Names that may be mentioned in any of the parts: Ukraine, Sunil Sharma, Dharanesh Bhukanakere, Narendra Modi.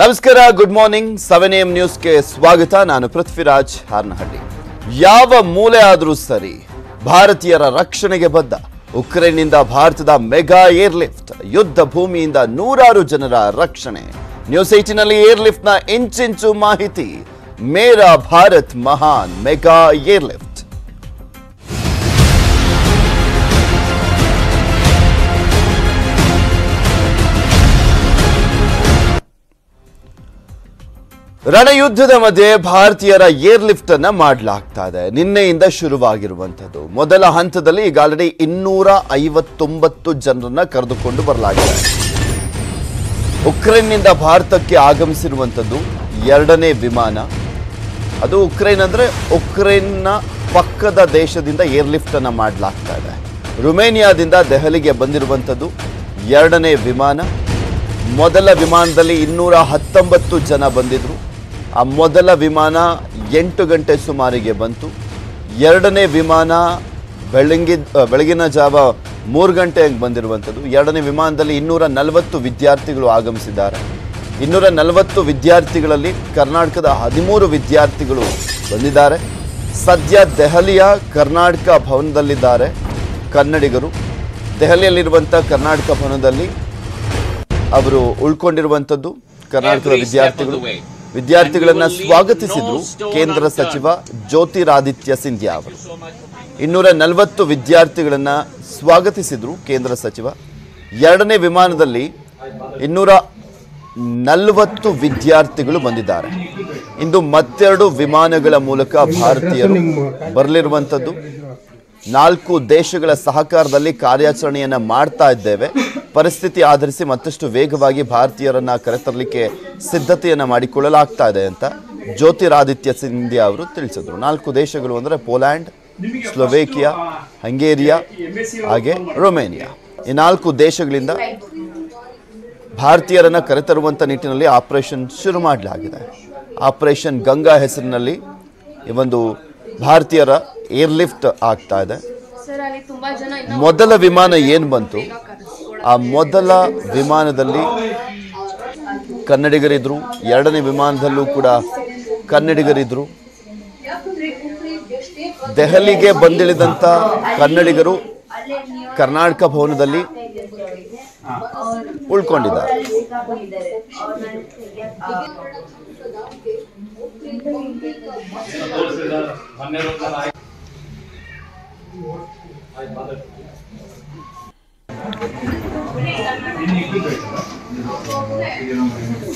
ನಮಸ್ಕಾರ good morning 7am news ಗೆ ಸ್ವಾಗತ ನಾನು ಪೃಥ್ವಿರಾಜ್ ಹಾರ್ನಹಳ್ಳಿ ಯಾವ ಮೂಲೆ ಆದರೂ ಸರಿ ಭಾರತೀಯರ ರಕ್ಷಣೆಗೆ ಬದ್ಧ ಉಕ್ರೇನ್ ಇಂದ ಭಾರತದ ಮೆಗಾ ಏರ್ ಲಿಫ್ಟ್ ಯುದ್ಧ ಭೂಮಿಯಿಂದ ನೂರಾರು ಜನರ ರಕ್ಷಣೆ ನ್ಯೂಸ್ 18 ನಲ್ಲಿ ಏರ್ ಲಿಫ್ಟ್ ನ ಇಂಚಿಂಚು ಮಾಹಿತಿ ಮೇರಾ ಭಾರತ್ ಮಹಾನ್ ಮೆಗಾ ಏರ್ ಲಿಫ್ಟ್ रणयुद्धದ ಮಧ್ಯೆ ಭಾರತೀಯರ ಏರ್ ಲಿಫ್ಟ್ ಅನ್ನು ಮಾಡಲಾಗ್ತಾ ಇದೆ ನಿನ್ನೆಯಿಂದ ಶುರುವಾಗಿರುವಂತದ್ದು ಮೊದಲ ಹಂತದಲ್ಲಿ ಈಗಾಗಲೇ 259 ಜನರನ್ನು ಕರೆದುಕೊಂಡು ಬರಲಾಗಿದೆ ಉಕ್ರೇನ್ನಿಂದ ಭಾರತಕ್ಕೆ ಆಗಮಿಸಿರುವಂತದ್ದು ಎರಡನೇ ವಿಮಾನ ಅದು ಉಕ್ರೇನ್ ಅಂದ್ರೆ ಉಕ್ರೇನ್ನ ಪಕ್ಕದ ದೇಶದಿಂದ ಏರ್ ಲಿಫ್ಟ್ ಅನ್ನು ಮಾಡಲಾಗ್ತಾ ಇದೆ ರುಮೇನಿಯಾದಿಂದ ದೆಹಲಿಗೆ ಬಂದಿರುವಂತದ್ದು ಎರಡನೇ ವಿಮಾನ ಮೊದಲ ವಿಮಾನದಲ್ಲಿ 219 ಜನ ಬಂದಿದ್ರು ಆ ಮೊದಲ ವಿಮಾನ 8 ಗಂಟೆ ಸುಮಾರಿಗೆ ಬಂತು ಎರಡನೇ ವಿಮಾನ ಬೆಳಗಿನ ಜಾವ 3 ಗಂಟೆಗೆ ಬಂದಿರುವಂತದ್ದು ಎರಡನೇ ವಿಮಾನದಲ್ಲಿ 240 ವಿದ್ಯಾರ್ಥಿಗಳು ಆಗಮಿಸಿದ್ದಾರೆ 240 ವಿದ್ಯಾರ್ಥಿಗಳಲ್ಲಿ ಕರ್ನಾಟಕದ 13 ವಿದ್ಯಾರ್ಥಿಗಳು ಬಂದಿದ್ದಾರೆ ಸದ್ಯ ದೆಹಲಿಯ ಕರ್ನಾಟಕ ಭವನದಲ್ಲಿದ್ದಾರೆ ಕನ್ನಡಿಗರು ದೆಹಲಿಯಲ್ಲಿರುವಂತ ಕರ್ನಾಟಕ ಭವನದಲ್ಲಿ ಅವರು ಉಳ್ಕೊಂಡಿರುವಂತದ್ದು ಕರ್ನಾಟಕದ ವಿದ್ಯಾರ್ಥಿಗಳನ್ನು ಸ್ವಾಗತಿಸಿದರು ಕೇಂದ್ರ ಸಚಿವ ಜ್ಯೋತಿರಾದಿತ್ಯ ಸಿಂಧಿಯಾ ಅವರು 240 ವಿದ್ಯಾರ್ಥಿಗಳನ್ನು ಸ್ವಾಗತಿಸಿದರು ಕೇಂದ್ರ ಸಚಿವ ಎರಡನೇ ವಿಮಾನದಲ್ಲಿ 240 ವಿದ್ಯಾರ್ಥಿಗಳು ಬಂದಿದ್ದಾರೆ ಇಂದು ಮತ್ತೆರಡು ವಿಮಾನಗಳ ಮೂಲಕ ಭಾರತೀಯರು ಬರಲಿರುವಂತದ್ದು ನಾಲ್ಕು ದೇಶಗಳ ಸಹಕಾರದಲ್ಲಿ ಕಾರ್ಯಾಚರಣೆಯನ್ನು ಮಾಡ್ತಾ ಇದ್ದೇವೆ ಪರಿಸ್ಥಿತಿ ಆಧರಿಸಿ ಮತ್ತಷ್ಟು ವೇಗವಾಗಿ ಭಾರತೀಯರನ್ನ ಕರೆತರಲಿಕ್ಕೆ ಸಿದ್ಧತೆಯನ್ನು ಮಾಡಿಕೊಳ್ಳಲಾಗ್ತಾ ಇದೆ ಅಂತ ಜ್ಯೋತಿರಾದಿತ್ಯ ಸಿಂಧಿಯಾ ಅವರು ತಿಳಿಸಿದರು ನಾಲ್ಕು ದೇಶಗಳು ಅಂದರೆ ಪೋಲ್ಯಾಂಡ್ ಸ್ಲೋವೇಕಿಯಾ ಹಂಗೇರಿಯಾ ಹಾಗೆ ರೊಮೇನಿಯಾ ಈ ನಾಲ್ಕು ದೇಶಗಳಿಂದ ಭಾರತೀಯರನ್ನ ಕರೆತರುವಂಥ ನಿಟ್ಟಿನಲ್ಲಿ ಆಪರೇಷನ್ ಶುರು ಮಾಡಲಾಗಿದೆ ಆಪರೇಷನ್ ಗಂಗಾ ಹೆಸರಿನಲ್ಲಿ ಈ ಒಂದು ಭಾರತೀಯರ ಏರ್ ಲಿಫ್ಟ್ ಆಗ್ತಾ ಇದೆ ಮೊದಲ ವಿಮಾನ ಏನು ಬಂತು ಆ ಮೊದಲ ವಿಮಾನದಲ್ಲಿ ಕನ್ನಡಿಗರಿದ್ರು ಎರಡನೇ ವಿಮಾನದಲ್ಲೂ ಕೂಡ ಕನ್ನಡಿಗರಿದ್ರು ದೆಹಲಿಗೆ ಬಂದಿಳಿದಂಥ ಕನ್ನಡಿಗರು ಕರ್ನಾಟಕ ಭವನದಲ್ಲಿ ಉಳ್ಕೊಂಡಿದ್ದಾರೆ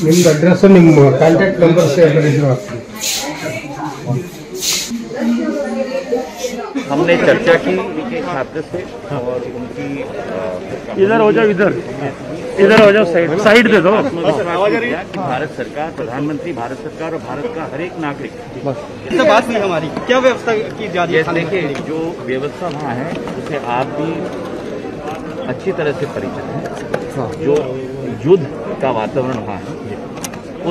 ನಿಮ್ದು ಅಡ್ರೆಸ್ ನಿಮ್ಮ ಕಾಂಟ್ಯಾಕ್ಟ್ ನಂಬರ್ ಶೇರ್ ಮಾಡಿದ್ರು हमने चर्चा की उनके छात्र से और उनकी इधर हो जाओ साइड दे दो भारत सरकार प्रधानमंत्री भारत सरकार और भारत का हर एक नागरिक इससे बात नहीं हमारी क्या व्यवस्था की जा रही है देखिए जो व्यवस्था वहाँ है उसे आप भी अच्छी तरह से परिचित हैं जो युद्ध का वातावरण वहाँ है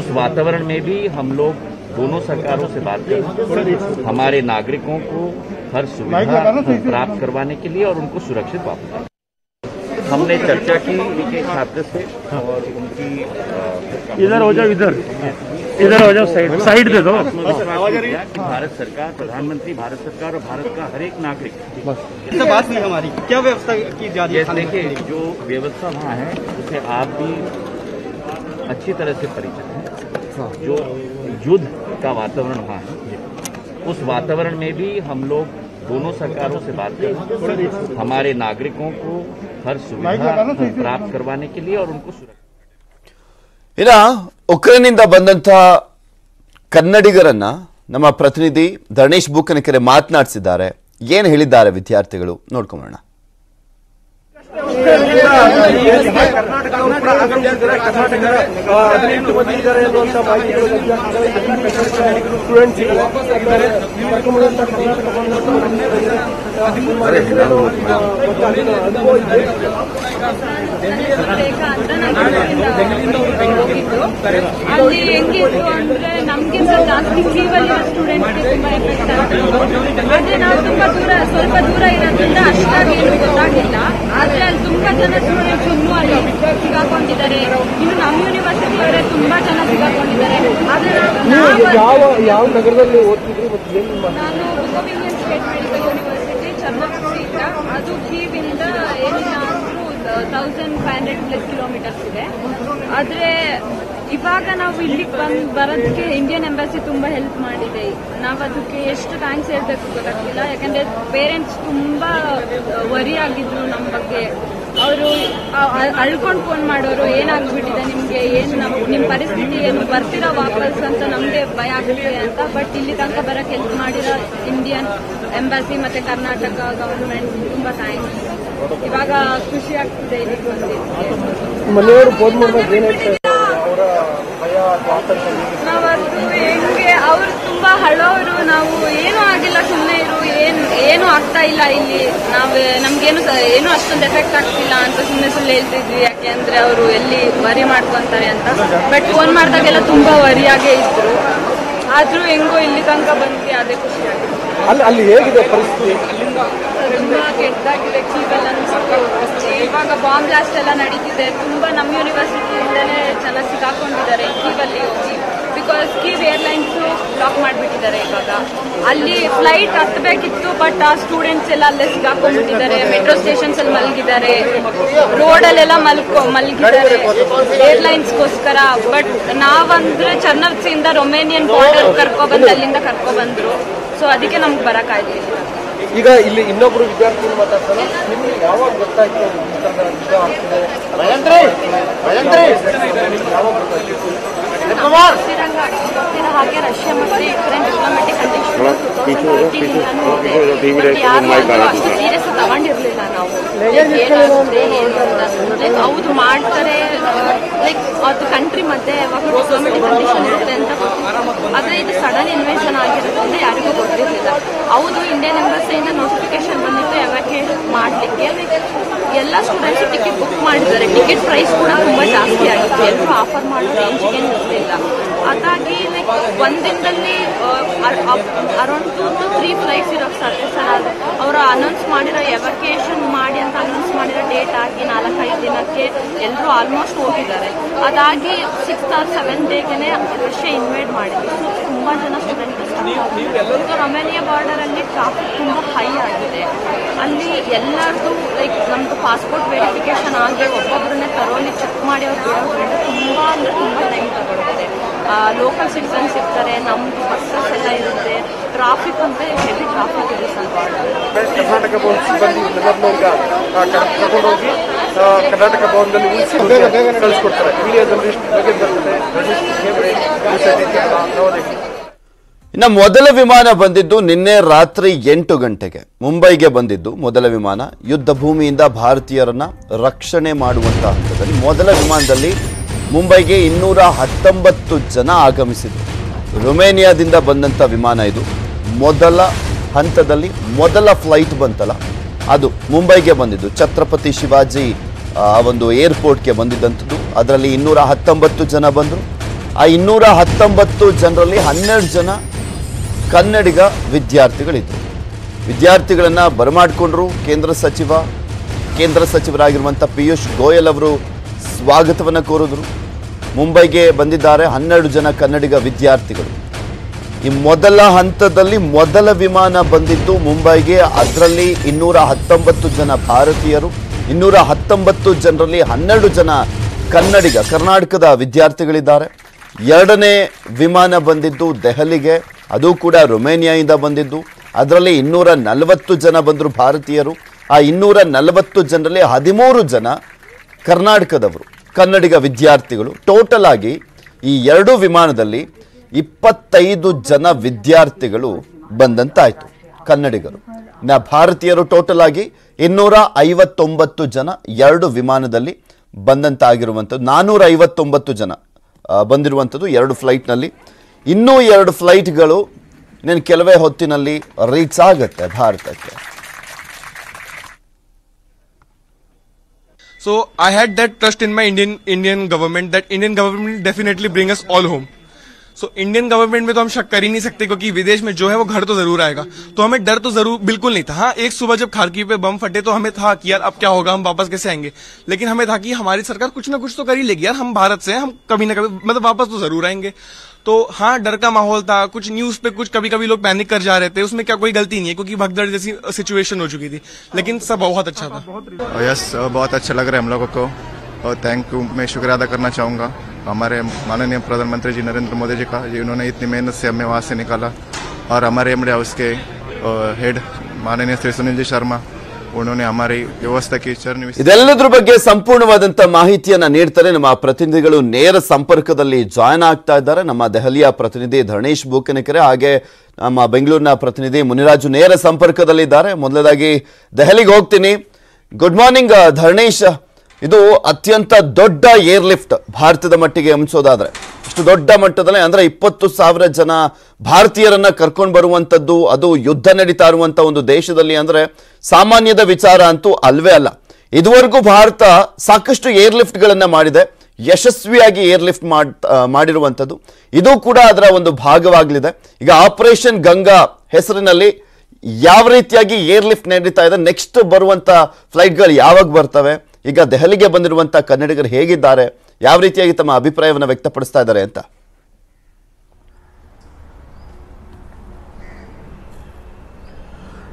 उस वातावरण में भी हम लोग दोनों सरकारों से बात करें हमारे नागरिकों को हर सुविधा प्राप्त करवाने के लिए और उनको सुरक्षित वापस हमने चर्चा की उनके छात्र से और उनकी इधर हो जाओ साइड दे दो भारत सरकार प्रधानमंत्री भारत सरकार और भारत का हर एक नागरिक इससे बात नहीं हमारी क्या व्यवस्था की जा रही है देखिए जो व्यवस्था वहाँ है उसे आप भी अच्छी तरह से परिचित हैं जो युद्ध का वातावरण वहाँ है उस वातावरण में भी हम लोग दोनों सरकारों से बात करें हमारे नागरिकों को हर सुविधा प्राप्त करवाने के लिए और उनको उक्रेन बंदंत कन्नडिगरन्न नम्म प्रतिनिधि धरणेश भूकनकेरे मातनाडिसिद्दारे ಏನು ಹೇಳಿದ್ದಾರೆ ವಿದ್ಯಾರ್ಥಿಗಳು ನೋಡ್ಕೊಳ್ಳೋಣ ಸ್ವಲ್ಪ ದೂರ ತುಂಬಾ ಜನ ಸ್ಟೂಡೆಂಟ್ಸ್ ಇನ್ನೂ ಅಲ್ಲಿ ಸಿಗಾಕೊಂಡಿದ್ದಾರೆ ಇನ್ನು ನಮ್ಮ ಯೂನಿವರ್ಸಿಟಿ ಅವರೇ ತುಂಬಾ ಜನ ಸಿಗ ಯಾವ ನಗರದಲ್ಲಿ ಓದ್ತಿದ್ರು ಮತ್ತು ಏನು ನಿಮ್ಮ ನಾನು Govindan state medical university Channapatna ಇಂದ ಅದು ಜೀವಿಂದ ಏನಿದ್ರು 1500 ಪ್ಲಸ್ ಕಿಲೋಮೀಟರ್ಸ್ ಇದೆ ಆದರೆ ಇವಾಗ ನಾವು ಇಲ್ಲಿ ಬಂದು ಬರೋದಕ್ಕೆ ಇಂಡಿಯನ್ ಎಂಬಸಿ ತುಂಬಾ ಹೆಲ್ಪ್ ಮಾಡಿದೆ ನಾವು ಅದಕ್ಕೆ ಎಷ್ಟು ಥ್ಯಾಂಕ್ಸ್ ಹೇಳಬೇಕು ಗೊತ್ತಾಗ್ತಿಲ್ಲ ಯಾಕಂದ್ರೆ ಪೇರೆಂಟ್ಸ್ ತುಂಬಾ ವರಿ ಆಗಿದ್ರು ನಮ್ಮ ಬಗ್ಗೆ ಅವರು ಅಳ್ಕೊಂಡು ಫೋನ್ ಮಾಡೋರು ಏನಾಗ್ಬಿಟ್ಟಿದೆ ನಿಮಗೆ ಏನು ನಿಮ್ಮ ಪರಿಸ್ಥಿತಿ ಏನು ಬರ್ತೀರಾ ವಾಪಸ್ ಅಂತ ನಮಗೆ ಭಯ ಆಗುತ್ತೆ ಅಂತ ಬಟ್ ಇಲ್ಲಿ ತನಕ ಬರೋಕ್ಕೆ ಹೆಲ್ಪ್ ಮಾಡಿರೋ ಇಂಡಿಯನ್ ಎಂಬಸಿ ಮತ್ತು ಕರ್ನಾಟಕ ಗವರ್ಮೆಂಟ್ ತುಂಬ ಥ್ಯಾಂಕ್ಸ್ ಇವಾಗ ಖುಷಿ ಆಗ್ತಿದೆ ಇದಕ್ಕೆ ಬಂದಿದೆ ನಾವತ್ತು ಹೆಂಗೆ ಅವ್ರು ತುಂಬ ಹಳೋರು ನಾವು ಏನೂ ಆಗಿಲ್ಲ ಸುಮ್ಮನೆ ಇರು ಏನು ಆಗ್ತಾ ಇಲ್ಲ ಇಲ್ಲಿ ನಾವು ನಮ್ಗೇನು ಅಷ್ಟೊಂದು ಎಫೆಕ್ಟ್ ಆಗ್ತಿಲ್ಲ ಅಂತ ಸುಮ್ಮನೆ ಹೇಳ್ತಿದ್ವಿ ಯಾಕೆ ಅಂದ್ರೆ ಅವರು ಎಲ್ಲಿ ವರಿ ಮಾಡ್ಕೊಂತಾರೆ ಅಂತ ಬಟ್ ಫೋನ್ ಮಾಡಿದಾಗೆಲ್ಲ ತುಂಬಾ ವರಿಯಾಗೇ ಇದ್ರು ಆದ್ರೂ ಹೆಂಗೋ ಇಲ್ಲಿ ತನಕ ಬಂದ್ವಿ ಅದೇ ಖುಷಿ ಆಗಿದೆ ಅಲ್ಲಿ ಹೇಗಿದೆ ಪರಿಸ್ಥಿತಿ ತುಂಬಾ ಕೆಟ್ಟದಾಗಿದೆ ಕೀಗಲ್ ಅನ್ಸುತ್ತೆ ಇವಾಗ ಬಾಂಬ್ ಬ್ಲಾಸ್ಟ್ ಎಲ್ಲ ನಡೀತಿದೆ ತುಂಬಾ ನಮ್ಮ ಯೂನಿವರ್ಸಿಟಿಯಿಂದಲೇ ಜನ ಸಿಗಾಕೊಂಡಿದ್ದಾರೆ ಕೀಗಲ್ಲಿ ಹೋಗಿ ಬಿಕಾಸ್ ಕೀವ್ ಏರ್ಲೈನ್ಸ್ ಬ್ಲಾಕ್ ಮಾಡಿಬಿಟ್ಟಿದ್ದಾರೆ ಇವಾಗ ಅಲ್ಲಿ ಫ್ಲೈಟ್ ಹತ್ತಬೇಕಿತ್ತು ಬಟ್ ಆ ಸ್ಟೂಡೆಂಟ್ಸ್ ಎಲ್ಲ ಅಲ್ಲೇ ಸಿಗಾಕೊಂಡ್ಬಿಟ್ಟಿದ್ದಾರೆ ಮೆಟ್ರೋ ಸ್ಟೇಷನ್ಸ್ ಅಲ್ಲಿ ಮಲಗಿದ್ದಾರೆ ರೋಡಲ್ಲೆಲ್ಲ ಮಲಗಿದ್ದಾರೆ ಏರ್ಲೈನ್ಸ್ಗೋಸ್ಕರ ಬಟ್ ನಾವಂದ್ರೆ ಚನ್ನಪ್ಪಿಯಿಂದ ರೊಮೇನಿಯನ್ ಬಾರ್ಡರ್ ಕರ್ಕೊಬಂದು ಅಲ್ಲಿಂದ ಕರ್ಕೊಬಂದ್ರು ಸೊ ಅದಕ್ಕೆ ನಮ್ಗೆ ಬರೋಕ್ಕಾಯ್ತಿಲ್ಲ ಈಗ ಇಲ್ಲಿ ಇನ್ನೊಬ್ರು ವಿದ್ಯಾರ್ಥಿಗಳು ಮಾತಾಡ್ತಾರೆ ನಿಮ್ಗೆ ಯಾವಾಗ ಗೊತ್ತಾಯ್ತು ಗೊತ್ತಿರೋ ಹಾಗೆ ರಷ್ಯಾ ಮತ್ತೆ ಯುಕ್ರೇನ್ ಡಿಪ್ಲೊಮ್ಯಾಟಿಕ್ ಅಷ್ಟು ಸೀರಿಯಸ್ ತಗೊಂಡಿರ್ಲಿಲ್ಲ ನಾವು ಲೈಕ್ ಹೌದು ಮಾಡ್ತಾರೆ ಲೈಕ್ ಅದು ಕಂಟ್ರಿ ಮತ್ತೆ ಡಿಪ್ಲೊಮ್ಯಾಟಿಕ್ ಕಂಡೀಷನ್ ಇರುತ್ತೆ ಅಂತ ಆದ್ರೆ ಇದು ಸಡನ್ ಇನ್ವೇಷನ್ ಆಗಿರೋದ್ರಿಂದ ಯಾರಿಗೂ ಗೊತ್ತಿರಲಿಲ್ಲ ಹೌದು ಇಂಡಿಯನ್ ಎಂಬಸಿಯಿಂದ ನೋಟಿಫಿಕೇಶನ್ ಬಂದಿತ್ತು ಎವಾಕ್ಯುಯೇಟ್ ಮಾಡಲಿಕ್ಕೆ ಎಲ್ಲ ಸ್ಟೂಡೆಂಟ್ಸ್ ಟಿಕೆಟ್ ಬುಕ್ ಮಾಡಿದ್ದಾರೆ ಟಿಕೆಟ್ ಪ್ರೈಸ್ ಕೂಡ ತುಂಬಾ ಜಾಸ್ತಿ ಆಗಿತ್ತು ಎಲ್ಲರೂ ಆಫರ್ ಮಾಡೋ ರೇಂಜ್ಗೇನು ಗೊತ್ತಿಲ್ಲ ಅದಾಗಿ ಲೈಕ್ ಒಂದಿನದಲ್ಲಿ ಅರೌಂಡ್ 2 to 3 ಫ್ಲೈಟ್ಸ್ ಇರೋಕ್ಕೆ ಸಾಧ್ಯ ಅವರು ಅನೌನ್ಸ್ ಮಾಡಿರೋ ಎವಾಕ್ಯುಯೇಷನ್ ಮಾಡಿ ಅಂತ ಅನೌನ್ಸ್ ಮಾಡಿರೋ ಡೇಟ್ ಆಗಿ 4-5 ದಿನಕ್ಕೆ ಎಲ್ಲರೂ ಆಲ್ಮೋಸ್ಟ್ ಹೋಗಿದ್ದಾರೆ ಅದಾಗಿ 6th or 7th ಡೇಗೆ ರಷ್ಯಾ ಇನ್ವೈಟ್ ಮಾಡಿದ್ರು ತುಂಬಾ ಜನ ಸ್ಟೂಡೆಂಟ್ಸ್ ರೊಮೇನಿಯಾ ಬಾರ್ಡರ್ ಅಲ್ಲಿ ಟ್ರಾಫಿಕ್ ತುಂಬಾ ಹೈ ಆಗಿದೆ ಅಲ್ಲಿ ಎಲ್ಲರದು ಲೈಕ್ ನಮ್ದು ಪಾಸ್ಪೋರ್ಟ್ ವೆರಿಫಿಕೇಶನ್ ಆಗಿ ಒಬ್ಬೊಬ್ಬರನ್ನೇ ತರೋಲಿ ಚೆಕ್ ಮಾಡಿ ಅವ್ರು ಬಿಡೋದ್ರಿಂದ ತುಂಬಾ ಅಂದ್ರೆ ತುಂಬಾ ಟೈಮ್ ತಗೊಳ್ತದೆ ಲೋಕಲ್ ಸಿಟಿಸನ್ಸ್ ಇರ್ತಾರೆ ನಮ್ದು ಬಸ್ಸಸ್ ಎಲ್ಲ ಇರುತ್ತೆ ಟ್ರಾಫಿಕ್ ಅಂತ ಹೆವಿ ಟ್ರಾಫಿಕ್ ಇದೆ ಕರ್ನಾಟಕ ಭವನಕ್ಕೆ ಕರ್ನಾಟಕ ಭವನದಲ್ಲಿ ಕಳಿಸ್ಕೊಡ್ತಾರೆ ಇನ್ನು ಮೊದಲ ವಿಮಾನ ಬಂದಿದ್ದು ನಿನ್ನೆ ರಾತ್ರಿ 8 ಗಂಟೆಗೆ ಮುಂಬೈಗೆ ಬಂದಿದ್ದು ಮೊದಲ ವಿಮಾನ ಯುದ್ಧ ಭೂಮಿಯಿಂದ ಭಾರತೀಯರನ್ನ ರಕ್ಷಣೆ ಮಾಡುವಂತಹ ಹಂತದಲ್ಲಿ ಮೊದಲ ವಿಮಾನದಲ್ಲಿ ಮುಂಬೈಗೆ 219 ಜನ ಆಗಮಿಸಿದ್ರು ರೊಮೇನಿಯಾದಿಂದ ಬಂದಂಥ ವಿಮಾನ ಇದು ಮೊದಲ ಹಂತದಲ್ಲಿ ಮೊದಲ ಫ್ಲೈಟ್ ಬಂತಲ್ಲ ಅದು ಮುಂಬೈಗೆ ಬಂದಿದ್ದು ಛತ್ರಪತಿ ಶಿವಾಜಿ ಆ ಒಂದು ಏರ್ಪೋರ್ಟ್ಗೆ ಬಂದಿದ್ದಂಥದ್ದು ಅದರಲ್ಲಿ 219 ಜನ ಬಂದರು ಆ 219 ಜನರಲ್ಲಿ 12 ಜನ ಕನ್ನಡಿಗ ವಿದ್ಯಾರ್ಥಿಗಳಿದ್ದರು ವಿದ್ಯಾರ್ಥಿಗಳನ್ನು ಬರಮಾಡಿಕೊಂಡ್ರು ಕೇಂದ್ರ ಸಚಿವರಾಗಿರುವಂಥ ಪಿಯೂಷ್ ಗೋಯಲ್ ಅವರು ಸ್ವಾಗತವನ್ನು ಕೋರಿದ್ರು ಮುಂಬೈಗೆ ಬಂದಿದ್ದಾರೆ 12 ಜನ ಕನ್ನಡಿಗ ವಿದ್ಯಾರ್ಥಿಗಳು ಈ ಮೊದಲ ಹಂತದಲ್ಲಿ ಮೊದಲ ವಿಮಾನ ಬಂದಿದ್ದು ಮುಂಬೈಗೆ ಅದರಲ್ಲಿ 219 ಜನ ಭಾರತೀಯರು 219 ಜನರಲ್ಲಿ 12 ಜನ ಕನ್ನಡಿಗ ಕರ್ನಾಟಕದ ವಿದ್ಯಾರ್ಥಿಗಳಿದ್ದಾರೆ ಎರಡನೇ ವಿಮಾನ ಬಂದಿದ್ದು ದೆಹಲಿಗೆ ಅದು ಕೂಡ ರೊಮೇನಿಯಾದಿಂದ ಬಂದಿದ್ದು ಅದರಲ್ಲಿ 240 ಜನ ಬಂದರು ಭಾರತೀಯರು ಆ 240 ಜನರಲ್ಲಿ 13 ಜನ ಕರ್ನಾಟಕದವರು ಕನ್ನಡಿಗ ವಿದ್ಯಾರ್ಥಿಗಳು ಟೋಟಲ್ ಆಗಿ ಈ 2 ವಿಮಾನದಲ್ಲಿ 25 ಜನ ವಿದ್ಯಾರ್ಥಿಗಳು ಬಂದಂತಾಯಿತು ಕನ್ನಡಿಗರು ನಾ ಭಾರತೀಯರು ಟೋಟಲ್ ಆಗಿ 259 ಜನ 2 ವಿಮಾನದಲ್ಲಿ ಬಂದಂತಾಗಿರುವಂಥದ್ದು 459 ಜನ ಬಂದಿರುವಂಥದ್ದು 2 ಫ್ಲೈಟ್ನಲ್ಲಿ ಇನ್ನೂ 2 ಫ್ಲೈಟ್ಗಳು ನಾನು ಕೆಲವೇ ಹೊತ್ತಿನಲ್ಲಿ ರೀಚ್ ಆಗುತ್ತೆ ಭಾರತಕ್ಕೆ. So I had that trust in my Indian government that Indian government will definitely bring us all home. So Indian government में तो हम शक कर ही नहीं सकते क्योंकि विदेश में जो है वो घर तो जरूर आएगा. तो हमें डर तो जरूर बिल्कुल नहीं था. हाँ, एक सुबह जब खारकी पे बम फटे तो हमें था कि यार अब क्या होगा, हम वापस कैसे आएंगे. लेकिन हमें था कि हमारी सरकार कुछ ना कुछ तो कर ही लेगी यार, हम भारत से हैं, हम कभी ना कभी मतलब वापस तो जरूर आएंगे. तो हाँ, डर का माहौल था, कुछ न्यूज पे कुछ कभी कभी लोग पैनिक कर जा रहे थे, उसमें क्या कोई गलती नहीं है क्योंकि भगदड़ जैसी सिचुएशन हो चुकी थी, लेकिन सब बहुत अच्छा था। यस, बहुत अच्छा लग रहा है हम लोगों को और थैंक यू मैं शुक्रिया अदा करना चाहूँगा हमारे माननीय प्रधानमंत्री जी नरेंद्र मोदी जी का, जिन्होंने इतनी मेहनत से हमें वहाँ से निकाला, और हमारे एमडी हाउस के हेड माननीय श्री सुनील जी शर्मा, उन्होंने हमारी व्यवस्था की चरणी। ಇದೆಲ್ಲದರ ಬಗ್ಗೆ ಸಂಪೂರ್ಣವಾದಂತ ಮಾಹಿತಿಯನ್ನ ನೀಡುತ್ತಾರೆ ನಮ್ಮ ಪ್ರತಿನಿಧಿಗಳು ನೇರ ಸಂಪರ್ಕದಲ್ಲಿ ಜಾಯಿನ್ ಆಗ್ತಾ ಇದ್ದಾರೆ। ನಮ್ಮ ದೆಹಲಿಯ ಪ್ರತಿನಿಧಿ ಧರಣೇಶ್ ಭೂಕನಕೆರೆ ಹಾಗೆ ನಮ್ಮ ಬೆಂಗಳೂರಿನ ಪ್ರತಿನಿಧಿ ಮುನಿರಾಜು ನೇರ ಸಂಪರ್ಕದಲ್ಲಿ ಇದ್ದಾರೆ। ಮೊದಲದಾಗಿ ದೆಹಲಿಗೆ ಹೋಗ್ತೀನಿ, ಗುಡ್ ಮಾರ್ನಿಂಗ್ ಧರಣೇಶ್। ಇದು ಅತ್ಯಂತ ದೊಡ್ಡ ಏರ್ ಲಿಫ್ಟ್ ಭಾರತದ ಮಟ್ಟಿಗೆ ಅಂಶೋದಾದ್ರೆ ಇಷ್ಟು ದೊಡ್ಡ ಮಟ್ಟದಲ್ಲಿ ಅಂದ್ರೆ 20,000 ಜನ ಭಾರತೀಯರನ್ನ ಕರ್ಕೊಂಡು ಬರುವಂತದ್ದು, ಅದು ಯುದ್ಧ ನಡೀತಾ ಇರುವಂತ ಒಂದು ದೇಶದಲ್ಲಿ ಅಂದ್ರೆ ಸಾಮಾನ್ಯದ ವಿಚಾರ ಅಂತೂ ಅಲ್ವೇ ಅಲ್ಲ। ಇದುವರೆಗೂ ಭಾರತ ಸಾಕಷ್ಟು ಏರ್ ಲಿಫ್ಟ್ ಗಳನ್ನ ಮಾಡಿದೆ, ಯಶಸ್ವಿಯಾಗಿ ಏರ್ ಲಿಫ್ಟ್ ಮಾಡಿರುವಂತದ್ದು, ಇದು ಕೂಡ ಅದರ ಒಂದು ಭಾಗವಾಗಲಿದೆ। ಈಗ ಆಪರೇಷನ್ ಗಂಗಾ ಹೆಸರಿನಲ್ಲಿ ಯಾವ ರೀತಿಯಾಗಿ ಏರ್ ಲಿಫ್ಟ್ ನಡೀತಾ ಇದೆ, ನೆಕ್ಸ್ಟ್ ಬರುವಂತ ಫ್ಲೈಟ್ ಗಳು ಯಾವಾಗ ಬರ್ತವೆ, ಈಗ ದೆಹಲಿಗೆ ಬಂದಿರುವಂತ ಕನ್ನಡಿಗರು ಹೇಗಿದ್ದಾರೆ, ಯಾವ ರೀತಿಯಾಗಿ ತಮ್ಮ ಅಭಿಪ್ರಾಯವನ್ನು ವ್ಯಕ್ತಪಡಿಸ್ತಾ ಇದ್ದಾರೆ ಅಂತ?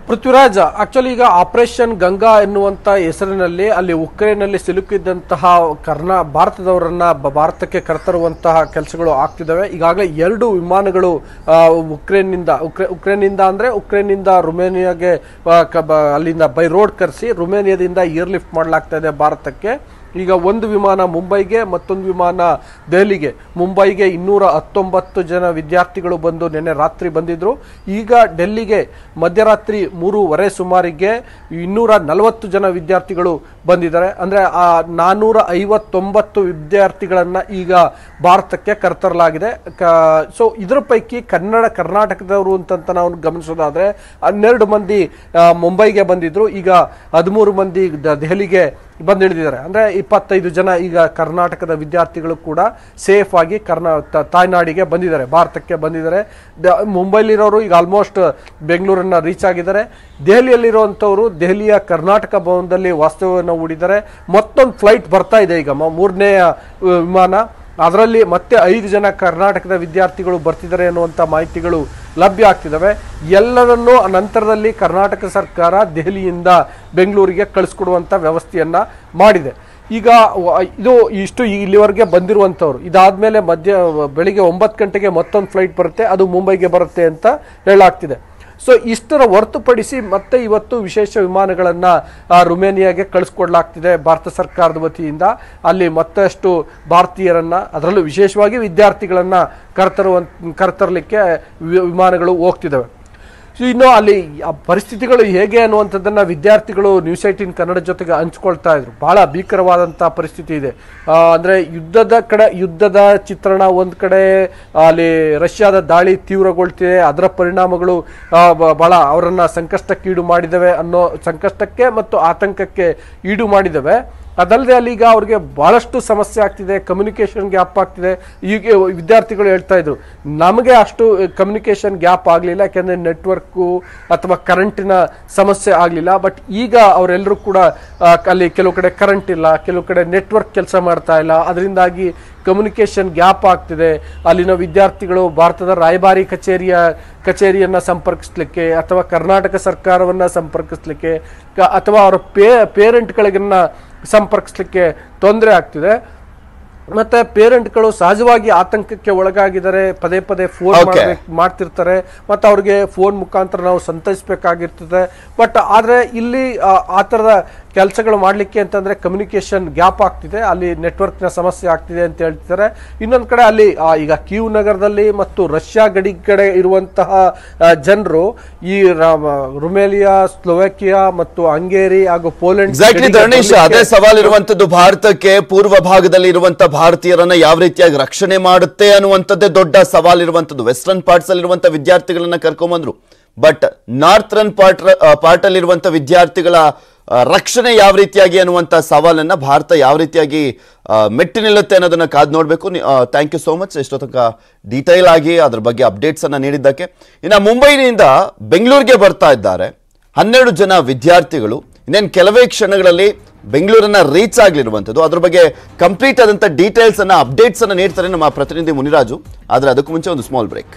ಪೃಥ್ವಿರಾಜ, ಆಕ್ಚುಲಿ ಈಗ ಆಪರೇಷನ್ ಗಂಗಾ ಎನ್ನುವಂತ ಹೆಸರಿನಲ್ಲಿ ಅಲ್ಲಿ ಉಕ್ರೇನ್ನಲ್ಲಿ ಸಿಲುಕಿದ್ದಂತಹ ಭಾರತದವರನ್ನ ಭಾರತಕ್ಕೆ ಕರೆತರುವಂತಹ ಕೆಲಸಗಳು ಆಗ್ತಿದ್ದಾವೆ। ಈಗಾಗಲೇ 2 ವಿಮಾನಗಳು ಉಕ್ರೇನ್ನಿಂದ ಅಂದ್ರೆ ಉಕ್ರೇನ್ನಿಂದ ರುಮೇನಿಯಾಗೆ ಅಲ್ಲಿಂದ ಬೈ ರೋಡ್ ಕರೆಸಿ ರುಮೇನಿಯಾದಿಂದ ಏರ್ ಲಿಫ್ಟ್ ಮಾಡಲಾಗ್ತಾ ಇದೆ ಭಾರತಕ್ಕೆ। ಈಗ ಒಂದು ವಿಮಾನ ಮುಂಬೈಗೆ, ಮತ್ತೊಂದು ವಿಮಾನ ದೆಹಲಿಗೆ। ಮುಂಬೈಗೆ 219 ಜನ ವಿದ್ಯಾರ್ಥಿಗಳು ಬಂದು ನಿನ್ನೆ ರಾತ್ರಿ ಬಂದಿದ್ರು। ಈಗ ಡೆಲ್ಲಿಗೆ ಮಧ್ಯರಾತ್ರಿ 3:30 ಸುಮಾರಿಗೆ 240 ಜನ ವಿದ್ಯಾರ್ಥಿಗಳು ಬಂದಿದ್ದಾರೆ। ಅಂದರೆ 459 ವಿದ್ಯಾರ್ಥಿಗಳನ್ನು ಈಗ ಭಾರತಕ್ಕೆ ಕರೆತರಲಾಗಿದೆ। ಸೊ ಇದರ ಪೈಕಿ ಕರ್ನಾಟಕದವರು ಅಂತ ನಾವು ಗಮನಿಸೋದಾದರೆ 12 ಮಂದಿ ಮುಂಬೈಗೆ ಬಂದಿದ್ರು, ಈಗ 13 ಮಂದಿ ದೆಹಲಿಗೆ ಬಂದಿಳಿದಿದ್ದಾರೆ। ಅಂದರೆ 25 ಜನ ಈಗ ಕರ್ನಾಟಕದ ವಿದ್ಯಾರ್ಥಿಗಳು ಕೂಡ ಸೇಫ್ ಆಗಿ ತಾಯ್ನಾಡಿಗೆ ಬಂದಿದ್ದಾರೆ, ಭಾರತಕ್ಕೆ ಬಂದಿದ್ದಾರೆ। ಮುಂಬೈಲಿರೋರು ಈಗ ಆಲ್ಮೋಸ್ಟ್ ಬೆಂಗಳೂರನ್ನ ರೀಚ್ ಆಗಿದ್ದಾರೆ। ದೆಹಲಿಯಲ್ಲಿರುವಂಥವರು ದೆಹಲಿಯ ಕರ್ನಾಟಕ ಭವನದಲ್ಲಿ ವಾಸ್ತವ್ಯವನ್ನು ಹೂಡಿದ್ದಾರೆ। ಮತ್ತೊಂದು ಫ್ಲೈಟ್ ಬರ್ತಾ ಇದೆ ಈಗ, 3ನೇ ವಿಮಾನ, ಅದರಲ್ಲಿ ಮತ್ತೆ 5 ಜನ ಕರ್ನಾಟಕದ ವಿದ್ಯಾರ್ಥಿಗಳು ಬರ್ತಿದ್ದಾರೆ ಅನ್ನುವಂಥ ಮಾಹಿತಿಗಳು ಲಭ್ಯ ಆಗ್ತಿದ್ದಾವೆ। ಎಲ್ಲರನ್ನೂ ನಂತರದಲ್ಲಿ ಕರ್ನಾಟಕ ಸರ್ಕಾರ ದೆಹಲಿಯಿಂದ ಬೆಂಗಳೂರಿಗೆ ಕಳಿಸ್ಕೊಡುವಂಥ ವ್ಯವಸ್ಥೆಯನ್ನು ಮಾಡಿದೆ। ಈಗ ಇದು ಇಷ್ಟು ಇಲ್ಲಿವರೆಗೆ ಬಂದಿರುವಂಥವ್ರು। ಇದಾದಮೇಲೆ ಬೆಳಿಗ್ಗೆ 9 ಗಂಟೆಗೆ ಮತ್ತೊಂದು ಫ್ಲೈಟ್ ಬರುತ್ತೆ, ಅದು ಮುಂಬೈಗೆ ಬರುತ್ತೆ ಅಂತ ಹೇಳಲಾಗ್ತಿದೆ। ಸೊ ಇಷ್ಟರ ಹೊರತುಪಡಿಸಿ ಮತ್ತೆ ಇವತ್ತು ವಿಶೇಷ ವಿಮಾನಗಳನ್ನು ರುಮೇನಿಯಾಗೆ ಕಳಿಸ್ಕೊಡ್ಲಾಗ್ತಿದೆ ಭಾರತ ಸರ್ಕಾರದ ವತಿಯಿಂದ। ಅಲ್ಲಿ ಮತ್ತಷ್ಟು ಭಾರತೀಯರನ್ನು, ಅದರಲ್ಲೂ ವಿಶೇಷವಾಗಿ ವಿದ್ಯಾರ್ಥಿಗಳನ್ನು ಕರೆತರಲಿಕ್ಕೆ ವಿಮಾನಗಳು ಹೋಗ್ತಿದ್ದಾವೆ। ಸೊ ಇನ್ನು ಅಲ್ಲಿ ಪರಿಸ್ಥಿತಿಗಳು ಹೇಗೆ ಅನ್ನುವಂಥದ್ದನ್ನು ವಿದ್ಯಾರ್ಥಿಗಳು ನ್ಯೂಸ್ 18 ಕನ್ನಡ ಜೊತೆಗೆ ಹಂಚ್ಕೊಳ್ತಾ ಇದ್ರು। ಭಾಳ ಭೀಕರವಾದಂಥ ಪರಿಸ್ಥಿತಿ ಇದೆ, ಅಂದರೆ ಯುದ್ಧದ ಚಿತ್ರಣ ಒಂದು ಕಡೆ, ಅಲ್ಲಿ ರಷ್ಯಾದ ದಾಳಿ ತೀವ್ರಗೊಳ್ತಿದೆ, ಅದರ ಪರಿಣಾಮಗಳು ಭಾಳ ಅವರನ್ನು ಸಂಕಷ್ಟಕ್ಕೀಡು ಮಾಡಿದ್ದಾವೆ ಅನ್ನೋ, ಸಂಕಷ್ಟಕ್ಕೆ ಮತ್ತು ಆತಂಕಕ್ಕೆ ಈಡು ಮಾಡಿದ್ದಾವೆ। ಅದಲ್ಲದೆ ಅಲ್ಲಿಗ ಅವ್ರಿಗೆ ಭಾಳಷ್ಟು ಸಮಸ್ಯೆ ಆಗ್ತಿದೆ, ಕಮ್ಯುನಿಕೇಷನ್ ಗ್ಯಾಪ್ ಆಗ್ತಿದೆ। ಈಗ ವಿದ್ಯಾರ್ಥಿಗಳು ಹೇಳ್ತಾ ಇದ್ರು, ನಮಗೆ ಅಷ್ಟು ಕಮ್ಯುನಿಕೇಷನ್ ಗ್ಯಾಪ್ ಆಗಲಿಲ್ಲ, ಯಾಕೆಂದರೆ ನೆಟ್ವರ್ಕು ಅಥವಾ ಕರೆಂಟಿನ ಸಮಸ್ಯೆ ಆಗಲಿಲ್ಲ। ಬಟ್ ಈಗ ಅವರೆಲ್ಲರೂ ಕೂಡ ಅಲ್ಲಿ ಕೆಲವು ಕಡೆ ಕರೆಂಟ್ ಇಲ್ಲ, ಕೆಲವು ಕಡೆ ನೆಟ್ವರ್ಕ್ ಕೆಲಸ ಮಾಡ್ತಾ ಇಲ್ಲ, ಅದರಿಂದಾಗಿ ಕಮ್ಯುನಿಕೇಷನ್ ಗ್ಯಾಪ್ ಆಗ್ತಿದೆ। ಅಲ್ಲಿನ ವಿದ್ಯಾರ್ಥಿಗಳು ಭಾರತದ ರಾಯಭಾರಿ ಕಚೇರಿಯನ್ನು ಸಂಪರ್ಕಿಸ್ಲಿಕ್ಕೆ ಅಥವಾ ಕರ್ನಾಟಕ ಸರ್ಕಾರವನ್ನು ಸಂಪರ್ಕಿಸ್ಲಿಕ್ಕೆ ಅಥವಾ ಅವರ ಪೇರೆಂಟ್ಗಳಿಗನ್ನು ಸಂಪರ್ಕಿಸಲಿಕ್ಕೆ ತೊಂದರೆ ಆಗ್ತಿದೆ। ಮತ್ತೆ ಪೇರೆಂಟ್ಗಳು ಸಹಜವಾಗಿ ಆತಂಕಕ್ಕೆ ಒಳಗಾಗಿದ್ದಾರೆ, ಪದೇ ಪದೇ ಫೋನ್ ಮಾಡ್ತಿರ್ತಾರೆ, ಮತ್ತು ಅವ್ರಿಗೆ ಫೋನ್ ಮುಖಾಂತರ ನಾವು ಸಂತೈಸಬೇಕಾಗಿರ್ತದೆ। ಬಟ್ ಆದರೆ ಇಲ್ಲಿ ಆ ಥರದ ಕೆಲಸಗಳು ಮಾಡಲಿಕ್ಕೆ ಅಂತಂದರೆ ಕಮ್ಯುನಿಕೇಷನ್ ಗ್ಯಾಪ್ ಆಗ್ತಿದೆ, ಅಲ್ಲಿ ನೆಟ್ವರ್ಕ್ನ ಸಮಸ್ಯೆ ಆಗ್ತಿದೆ ಅಂತ ಹೇಳ್ತಿದ್ದಾರೆ। ಇನ್ನೊಂದು ಕಡೆ ಅಲ್ಲಿ ಈಗ ಕೀವ್ ನಗರದಲ್ಲಿ ಮತ್ತು ರಷ್ಯಾ ಗಡಿ ಕಡೆ ಇರುವಂತಹ ಜನರು ಈ ರುಮೇಲಿಯಾ, ಸ್ಲೋವಾಕಿಯಾ ಮತ್ತು ಹಂಗೇರಿ ಹಾಗೂ ಪೋಲೆಂಡ್, ಅದೇ ಸವಾಲು ಇರುವಂಥದ್ದು ಭಾರತಕ್ಕೆ, ಪೂರ್ವ ಭಾಗದಲ್ಲಿ ಇರುವಂತಹ ಭಾರತೀಯರನ್ನ ಯಾವ ರೀತಿಯಾಗಿ ರಕ್ಷಣೆ ಮಾಡುತ್ತೆ ಅನ್ನುವಂಥದ್ದೇ ದೊಡ್ಡ ಸವಾಲು ಇರುವಂಥದ್ದು। ವೆಸ್ಟರ್ನ್ ಪಾರ್ಟ್ಸ್ ಅಲ್ಲಿ ಇರುವಂತಹ ವಿದ್ಯಾರ್ಥಿಗಳನ್ನ ಕರ್ಕೊಂಡ್ಬಂದ್ರು, ಬಟ್ ನಾರ್ಥರ್ನ್ ಪಾರ್ಟ್ ಅಲ್ಲಿ ಇರುವಂತಹ ವಿದ್ಯಾರ್ಥಿಗಳ ರಕ್ಷಣೆ ಯಾವ ರೀತಿಯಾಗಿ ಅನ್ನುವಂಥ ಸವಾಲನ್ನು ಭಾರತ ಯಾವ ರೀತಿಯಾಗಿ ಮೆಟ್ಟಿ ನಿಲ್ಲುತ್ತೆ ಅನ್ನೋದನ್ನು ಕಾದು ನೋಡಬೇಕು। ಥ್ಯಾಂಕ್ ಯು ಸೋ ಮಚ್ ಇಷ್ಟೋ ತನಕ ಡೀಟೈಲ್ ಆಗಿ ಅದ್ರ ಬಗ್ಗೆ ಅಪ್ಡೇಟ್ಸನ್ನು ನೀಡಿದ್ದಕ್ಕೆ। ಇನ್ನು ಮುಂಬೈನಿಂದ ಬೆಂಗಳೂರಿಗೆ ಬರ್ತಾ ಇದ್ದಾರೆ 12 ಜನ ವಿದ್ಯಾರ್ಥಿಗಳು, ಇನ್ನೇನ್ ಕೆಲವೇ ಕ್ಷಣಗಳಲ್ಲಿ ಬೆಂಗಳೂರನ್ನ ರೀಚ್ ಆಗಲಿರುವಂತದ್ದು ಅದರ ಬಗ್ಗೆ ಕಂಪ್ಲೀಟ್ ಆದಂತ ಡೀಟೇಲ್ಸ್ ಅನ್ನು ಅಪ್ಡೇಟ್ಸ್ ಅನ್ನು ನೀಡ್ತಾರೆ ನಮ್ಮ ಪ್ರತಿನಿಧಿ ಮುನಿರಾಜು. ಆದರೆ ಅದಕ್ಕೂ ಮುಂಚೆ ಒಂದು ಸ್ಮಾಲ್ ಬ್ರೇಕ್.